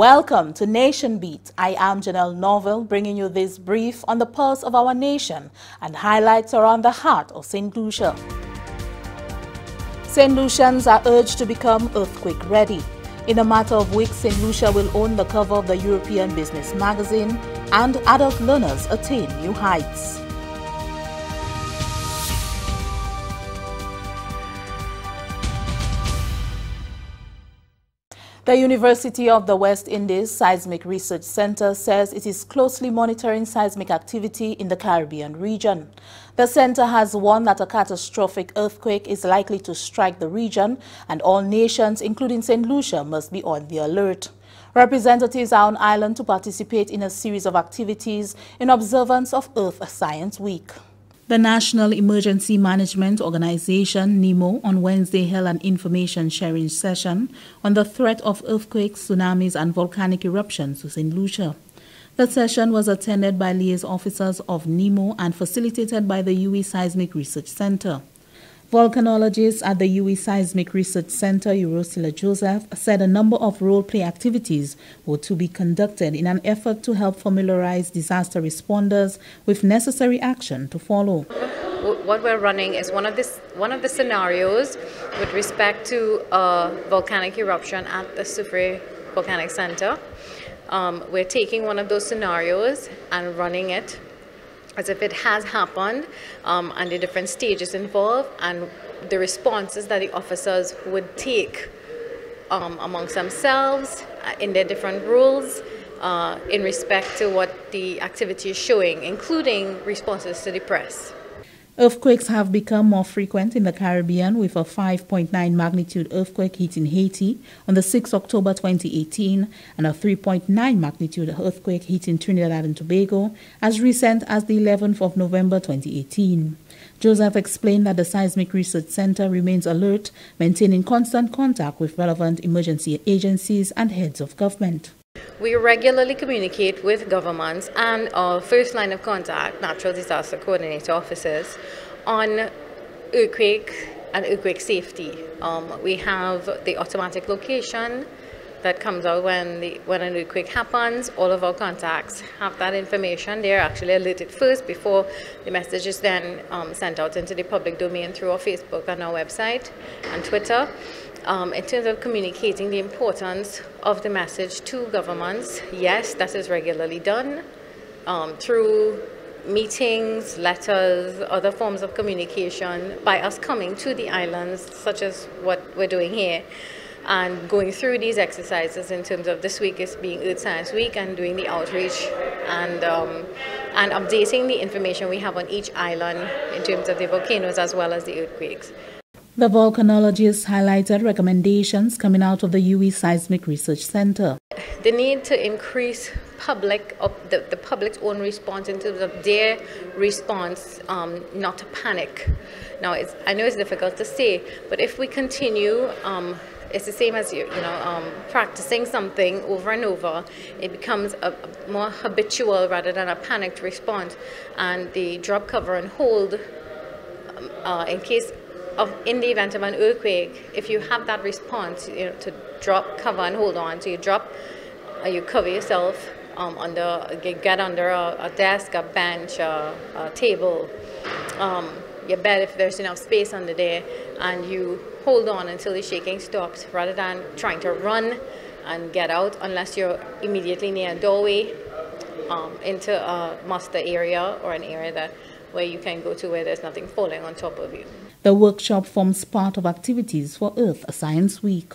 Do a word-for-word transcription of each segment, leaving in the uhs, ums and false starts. Welcome to NationBeat. I am Janelle Norville, bringing you this brief on the pulse of our nation and highlights around the heart of Saint Lucia. Saint Lucians are urged to become earthquake ready. In a matter of weeks, Saint Lucia will own the cover of the European Business Magazine, and adult learners attain new heights. The University of the West Indies Seismic Research Center says it is closely monitoring seismic activity in the Caribbean region. The center has warned that a catastrophic earthquake is likely to strike the region, and all nations, including Saint Lucia, must be on the alert. Representatives are on island to participate in a series of activities in observance of Earth Science Week. The National Emergency Management Organization, NEMO, on Wednesday held an information-sharing session on the threat of earthquakes, tsunamis, and volcanic eruptions to Saint Lucia. The session was attended by liaison officers of NEMO and facilitated by the U E Seismic Research Center. Volcanologists at the U E Seismic Research Center, Eurosila Joseph, said a number of role-play activities were to be conducted in an effort to help familiarize disaster responders with necessary action to follow. What we're running is one of, this, one of the scenarios with respect to a volcanic eruption at the Soufriere Volcanic Center. Um, we're taking one of those scenarios and running it as if it has happened, um, and the different stages involved and the responses that the officers would take um, amongst themselves uh, in their different roles uh, in respect to what the activity is showing, including responses to the press. Earthquakes have become more frequent in the Caribbean, with a five point nine magnitude earthquake hitting Haiti on the sixth of October twenty eighteen and a three point nine magnitude earthquake hitting Trinidad and Tobago as recent as the eleventh of November twenty eighteen. Joseph explained that the Seismic Research Center remains alert, maintaining constant contact with relevant emergency agencies and heads of government. We regularly communicate with governments and our first line of contact, Natural Disaster Coordinator offices, on earthquake and earthquake safety. Um, we have the automatic location that comes out when, the, when an earthquake happens. All of our contacts have that information. They're actually alerted first before the message is then um, sent out into the public domain through our Facebook and our website and Twitter. Um, in terms of communicating the importance of the message to governments, yes, that is regularly done um, through meetings, letters, other forms of communication, by us coming to the islands, such as what we're doing here, and going through these exercises in terms of this week is being Earth Science Week, and doing the outreach and, um, and updating the information we have on each island in terms of the volcanoes as well as the earthquakes. The volcanologists highlighted recommendations coming out of the U E Seismic Research Center. The need to increase public, the, the public's own response in terms of their response, um, not to panic. Now, it's, I know it's difficult to say, but if we continue, um, it's the same as you, you know, um, practicing something over and over. It becomes a, a more habitual rather than a panicked response, and the drop, cover, and hold um, uh, in case. Of, in the event of an earthquake, if you have that response, you know, to drop, cover, and hold on. So you drop, uh, you cover yourself um, under, get under a, a desk, a bench, a, a table, um, your bed if there's enough space under there, and you hold on until the shaking stops, rather than trying to run and get out unless you're immediately near a doorway um, into a muster area or an area that where you can go to where there's nothing falling on top of you. The workshop forms part of activities for Earth Science Week.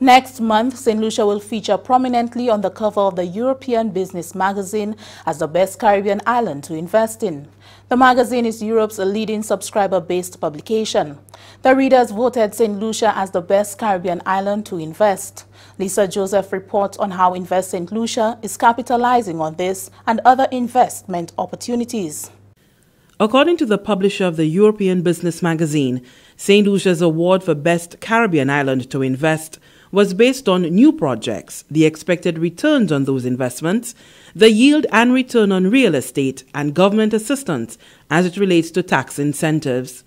Next month, Saint Lucia will feature prominently on the cover of the European Business Magazine as the best Caribbean island to invest in. The magazine is Europe's leading subscriber-based publication. The readers voted Saint Lucia as the best Caribbean island to invest. Lisa Joseph reports on how Invest Saint Lucia is capitalizing on this and other investment opportunities. According to the publisher of the European Business Magazine, Saint Lucia's award for Best Caribbean Island to Invest was based on new projects, the expected returns on those investments, the yield and return on real estate, and government assistance as it relates to tax incentives.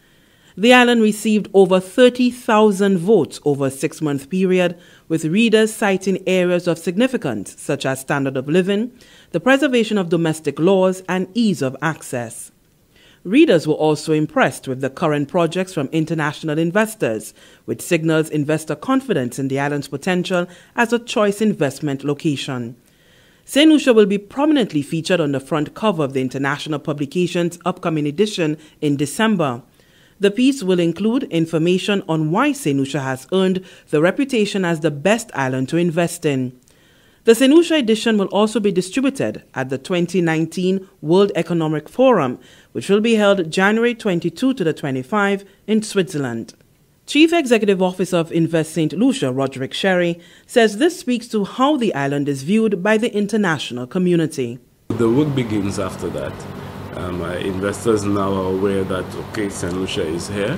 The island received over thirty thousand votes over a six-month period with readers citing areas of significance such as standard of living, the preservation of domestic laws, and ease of access. Readers were also impressed with the current projects from international investors, which signals investor confidence in the island's potential as a choice investment location. Saint Lucia will be prominently featured on the front cover of the international publication's upcoming edition in December. The piece will include information on why Saint Lucia has earned the reputation as the best island to invest in. The Saint Lucia edition will also be distributed at the twenty nineteen World Economic Forum, which will be held January twenty-second to the twenty-fifth in Switzerland. Chief Executive Officer of Invest Saint Lucia, Roderick Sherry, says this speaks to how the island is viewed by the international community. The work begins after that. Um, uh, investors now are aware that, okay, Saint Lucia is here.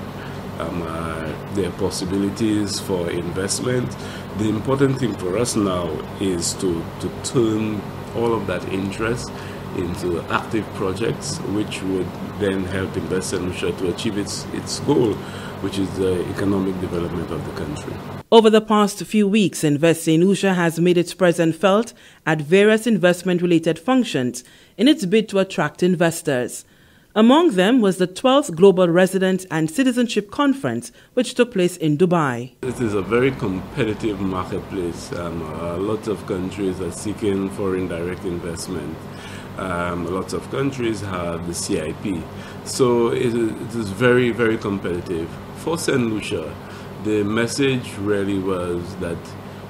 Um, uh, there are possibilities for investment. The important thing for us now is to, to turn all of that interest into active projects, which would then help Invest Saint Lucia to achieve its, its goal, which is the economic development of the country. Over the past few weeks, Invest Saint Lucia has made its presence felt at various investment-related functions in its bid to attract investors. Among them was the twelfth Global Resident and Citizenship Conference, which took place in Dubai. It is a very competitive marketplace. Um, uh, lots of countries are seeking foreign direct investment. Um, lots of countries have the C I P. So it, it is very, very competitive. For Saint Lucia, the message really was that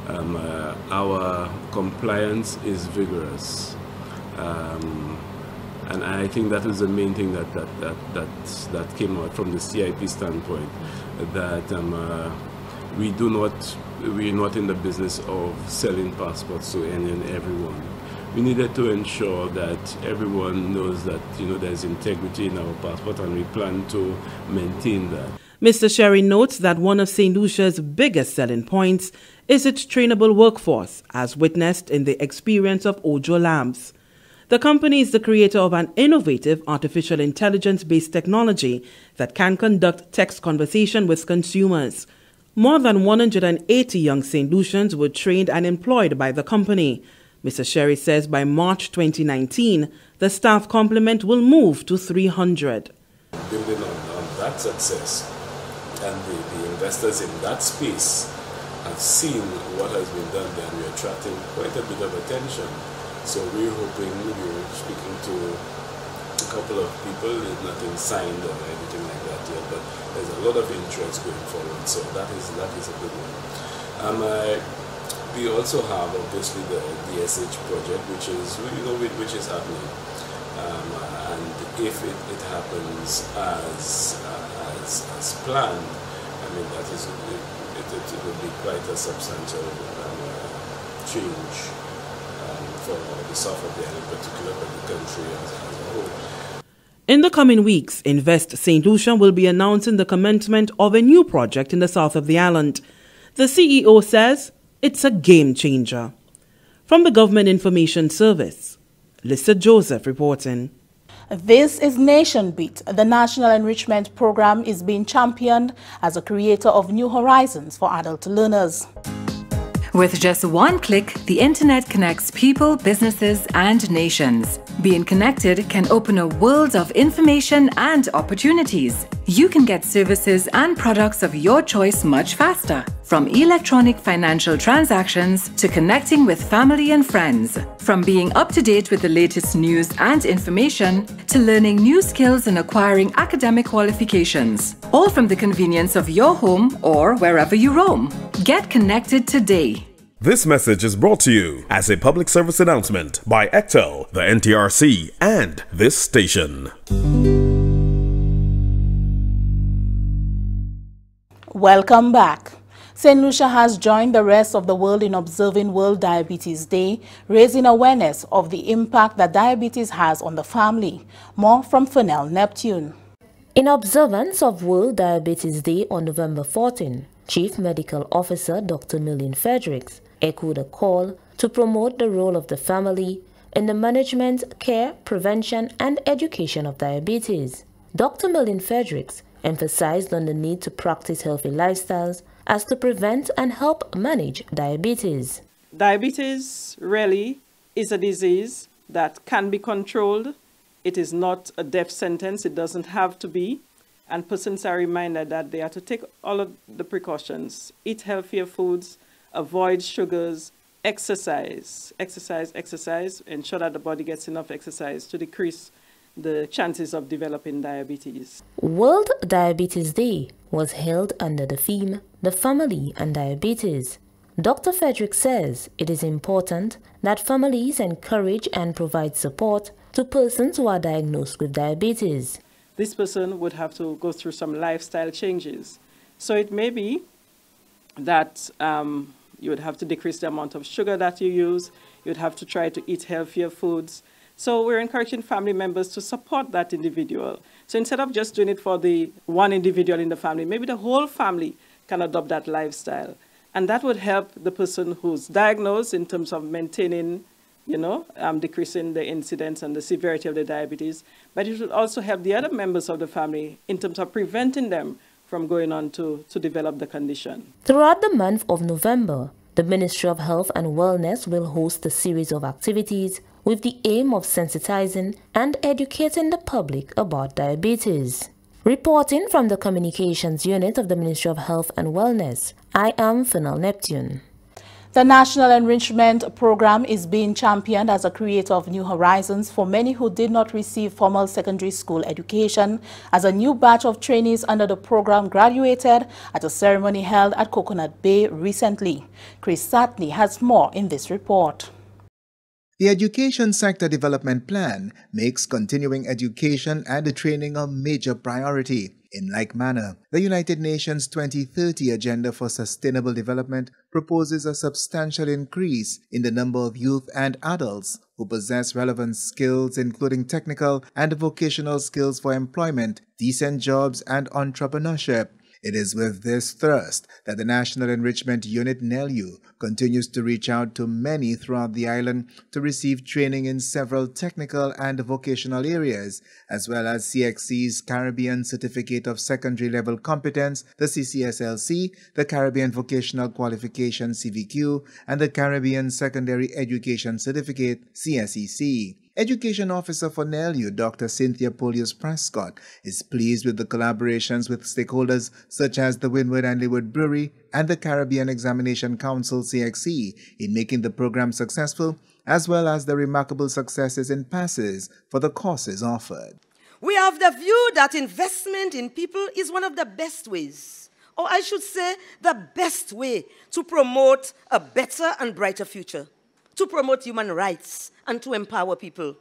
um, uh, our compliance is vigorous. Um, and I think that was the main thing that, that, that, that, that came out from the C I P standpoint, that um, uh, we do not, we're not in the business of selling passports to any and everyone. We needed to ensure that everyone knows that, you know, there's integrity in our passport, and we plan to maintain that. Mister Sherry notes that one of Saint Lucia's biggest selling points is its trainable workforce, as witnessed in the experience of Ojo Lambs. The company is the creator of an innovative artificial intelligence-based technology that can conduct text conversation with consumers. More than one hundred eighty young Saint Lucians were trained and employed by the company. Mister Sherry says by March twenty nineteen, the staff complement will move to three hundred. Building on, on that success, and the, the investors in that space have seen what has been done there, and we're attracting quite a bit of attention. So we're hoping, we were speaking to a couple of people, there's nothing signed or anything like that yet, but there's a lot of interest going forward, so that is, that is a good one. Um, I, We also have obviously the D S H project, which is, you know, which is happening, um, and if it, it happens as, uh, as as planned, I mean that is it, it, it will be quite a substantial um, uh, change um, for the south of the island, in particular, but the country as, as a whole. In the coming weeks, Invest Saint Lucia will be announcing the commencement of a new project in the south of the island. The C E O says it's a game changer. From the Government Information Service, Lisa Joseph reporting. This is NationBeat. The National Enrichment Program is being championed as a creator of new horizons for adult learners. With just one click, the internet connects people, businesses, and nations. Being connected can open a world of information and opportunities. You can get services and products of your choice much faster, from electronic financial transactions to connecting with family and friends, from being up to date with the latest news and information to learning new skills and acquiring academic qualifications, all from the convenience of your home or wherever you roam. Get connected today. This message is brought to you as a public service announcement by Ectel, the N T R C, and this station. Welcome back. Saint Lucia has joined the rest of the world in observing World Diabetes Day, raising awareness of the impact that diabetes has on the family. More from Fennel Neptune. In observance of World Diabetes Day on November fourteenth, Chief Medical Officer Doctor Millian Fredericks echoed a call to promote the role of the family in the management, care, prevention, and education of diabetes. Doctor Millian Fredericks emphasized on the need to practice healthy lifestyles as to prevent and help manage diabetes. Diabetes really is a disease that can be controlled. It is not a death sentence. It doesn't have to be. And persons are reminded that they are to take all of the precautions, eat healthier foods, avoid sugars, exercise, exercise, exercise, ensure that the body gets enough exercise to decrease the chances of developing diabetes. World Diabetes Day was held under the theme, The Family and Diabetes. Doctor Fredericks says it is important that families encourage and provide support to persons who are diagnosed with diabetes. This person would have to go through some lifestyle changes. So it may be that um, you would have to decrease the amount of sugar that you use. You'd have to try to eat healthier foods. So we're encouraging family members to support that individual. So instead of just doing it for the one individual in the family, maybe the whole family can adopt that lifestyle. And that would help the person who's diagnosed in terms of maintaining, you know, um, decreasing the incidence and the severity of the diabetes. But it would also help the other members of the family in terms of preventing them from going on to, to develop the condition. Throughout the month of November, the Ministry of Health and Wellness will host a series of activities with the aim of sensitizing and educating the public about diabetes. Reporting from the Communications Unit of the Ministry of Health and Wellness, I am Fennel Neptune. The National Enrichment Program is being championed as a creator of new horizons for many who did not receive formal secondary school education, as a new batch of trainees under the program graduated at a ceremony held at Coconut Bay recently. Chris Satney has more in this report. The Education Sector Development Plan makes continuing education and training a major priority. In like manner, the United Nations twenty thirty Agenda for Sustainable Development proposes a substantial increase in the number of youth and adults who possess relevant skills, including technical and vocational skills for employment, decent jobs, and entrepreneurship. It is with this thrust that the National Enrichment Unit, NELU, continues to reach out to many throughout the island to receive training in several technical and vocational areas, as well as C X C's Caribbean Certificate of Secondary Level Competence, the C C S L C, the Caribbean Vocational Qualification, C V Q, and the Caribbean Secondary Education Certificate, C S E C. Education Officer for NELU, Doctor Cynthia Polius-Prescott, is pleased with the collaborations with stakeholders such as the Windward and Leeward Brewery and the Caribbean Examination Council, C X C, in making the program successful, as well as the remarkable successes in passes for the courses offered. We have the view that investment in people is one of the best ways, or I should say the best way, to promote a better and brighter future, to promote human rights, and to empower people.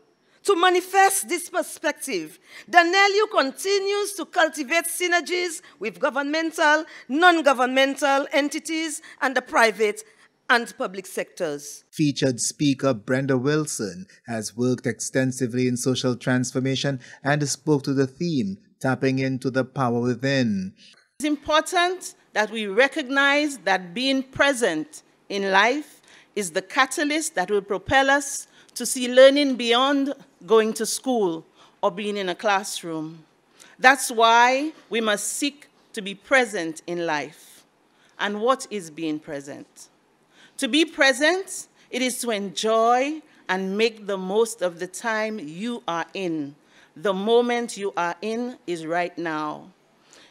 To manifest this perspective, the NELU continues to cultivate synergies with governmental, non-governmental entities, and the private and public sectors. Featured speaker Brenda Wilson has worked extensively in social transformation and spoke to the theme, Tapping into the Power Within. It's important that we recognize that being present in life is the catalyst that will propel us to see learning beyond going to school or being in a classroom. That's why we must seek to be present in life. And what is being present? To be present, it is to enjoy and make the most of the time you are in. The moment you are in is right now.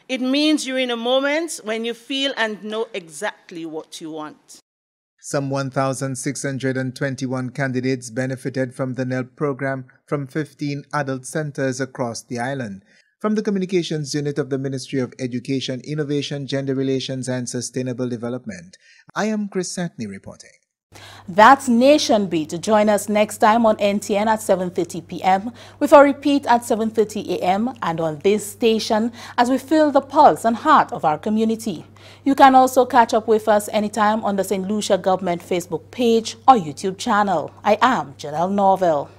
It means you're in a moment when you feel and know exactly what you want. Some one thousand six hundred twenty-one candidates benefited from the NEL program from fifteen adult centers across the island. From the Communications Unit of the Ministry of Education, Innovation, Gender Relations and Sustainable Development, I am Chris Satney reporting. That's NationBeat. Join us next time on N T N at seven thirty p m with a repeat at seven thirty a m and on this station as we feel the pulse and heart of our community. You can also catch up with us anytime on the Saint Lucia Government Facebook page or YouTube channel. I am Janelle Norville.